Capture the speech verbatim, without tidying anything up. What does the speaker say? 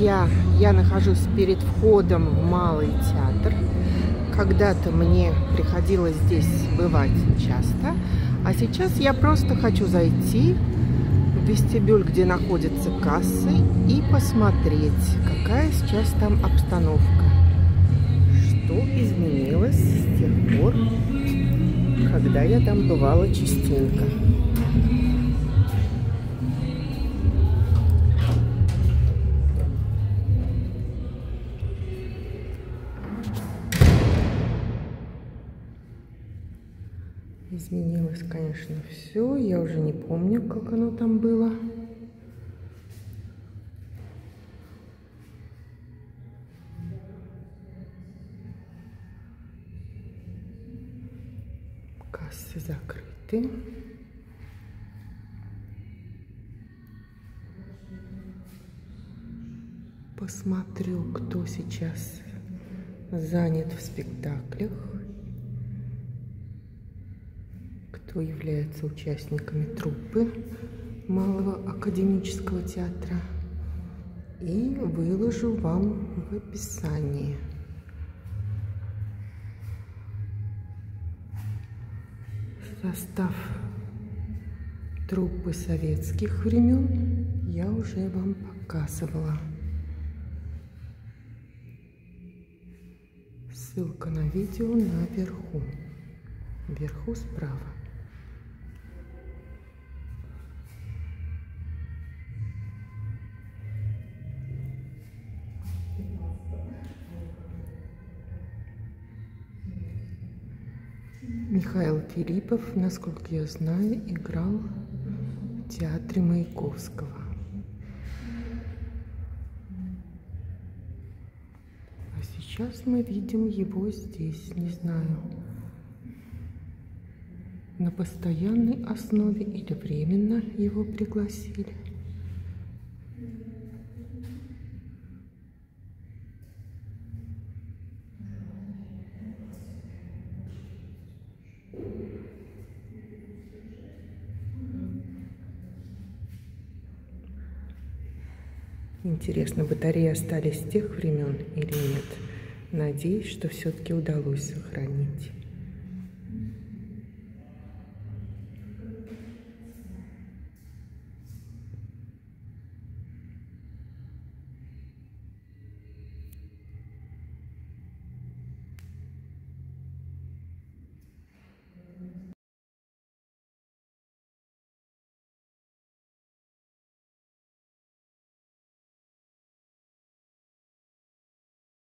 друзья, я нахожусь перед входом в Малый театр. Когда-то мне приходилось здесь бывать часто, а сейчас я просто хочу зайти в вестибюль, где находятся кассы, и посмотреть, какая сейчас там обстановка. Что изменилось с тех пор, когда я там бывала частенько. Изменилось, конечно, все. Я уже не помню, как оно там было. Кассы закрыты. Посмотрю, кто сейчас занят в спектаклях, кто является участниками труппы Малого академического театра, и выложу вам в описании. Состав труппы советских времен я уже вам показывала. Ссылка на видео наверху, вверху справа. Михаил Филиппов, насколько я знаю, играл в театре Маяковского. А сейчас мы видим его здесь, не знаю, на постоянной основе или временно его пригласили. Интересно, батареи остались с тех времен или нет? Надеюсь, что все-таки удалось сохранить.